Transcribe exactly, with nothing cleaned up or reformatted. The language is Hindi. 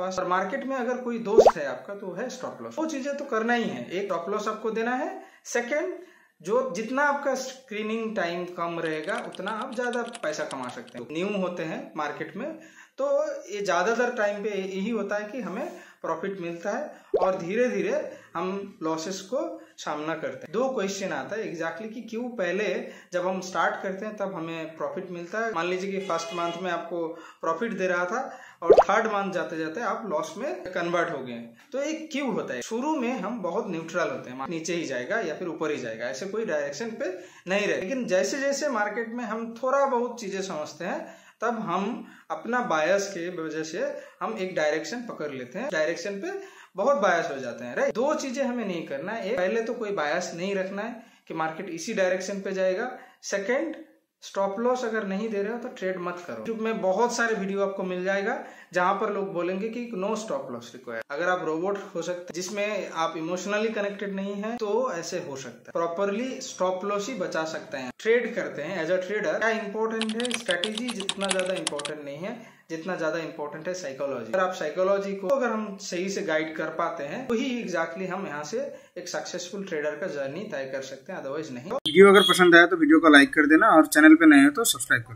फर्स्ट। और मार्केट में अगर कोई दोस्त है आपका तो है स्टॉप लॉस। वो चीजें तो करना ही है, एक स्टॉप लॉस आपको देना है। सेकंड, जो जितना आपका स्क्रीनिंग टाइम कम रहेगा उतना आप ज्यादा पैसा कमा सकते हैं। न्यू होते हैं मार्केट में तो ये ज्यादातर टाइम पे यही होता है कि हमें प्रॉफिट मिलता है और धीरे धीरे हम लॉसेस को सामना करते हैं। दो क्वेश्चन आता है एग्जैक्टली कि क्यों पहले जब हम स्टार्ट करते हैं तब हमें प्रॉफिट मिलता है। मान लीजिए कि फर्स्ट मंथ में आपको प्रॉफिट दे रहा था और थर्ड मंथ जाते जाते आप लॉस में कन्वर्ट हो गए, तो ये क्यों होता है? शुरू में हम बहुत न्यूट्रल होते हैं, नीचे ही जाएगा या फिर ऊपर ही जाएगा, ऐसे कोई डायरेक्शन पे नहीं रहे। लेकिन जैसे जैसे मार्केट में हम थोड़ा बहुत चीजें समझते हैं तब हम अपना बायस के वजह से हम एक डायरेक्शन पकड़ लेते हैं, डायरेक्शन पे बहुत बायस हो जाते हैं। राइट, दो चीजें हमें नहीं करना है। एक, पहले तो कोई बायस नहीं रखना है कि मार्केट इसी डायरेक्शन पे जाएगा। सेकंड, स्टॉप लॉस अगर नहीं दे रहे हो तो ट्रेड मत करो। यूट्यूब में बहुत सारे वीडियो आपको मिल जाएगा जहां पर लोग बोलेंगे कि नो स्टॉप लॉस रिक्वायर्ड। अगर आप रोबोट हो सकते जिसमें आप इमोशनली कनेक्टेड नहीं है तो ऐसे हो सकता है। प्रॉपरली स्टॉप लॉस ही बचा सकते हैं। ट्रेड करते हैं एज अ ट्रेडर, क्या इंपॉर्टेंट है स्ट्रेटेजी, जितना ज्यादा इंपॉर्टेंट नहीं है, जितना ज्यादा इंपॉर्टेंट है साइकोलॉजी। अगर आप साइकोलॉजी को अगर हम सही से गाइड कर पाते हैं तो ही एग्जैक्टली हम यहाँ से एक सक्सेसफुल ट्रेडर का जर्नी तय कर सकते हैं, अदरवाइज नहीं। वीडियो अगर पसंद आया तो वीडियो को लाइक कर देना और चैनल पे नए हो तो सब्सक्राइब कर।